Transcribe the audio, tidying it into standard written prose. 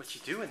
What you doing?